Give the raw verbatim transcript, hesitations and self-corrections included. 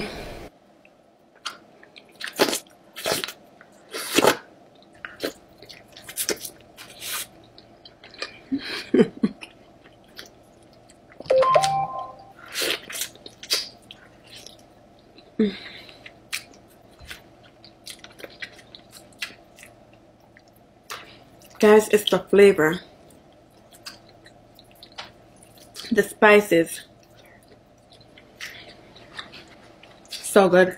Guys, it's the flavor, the spices, so good.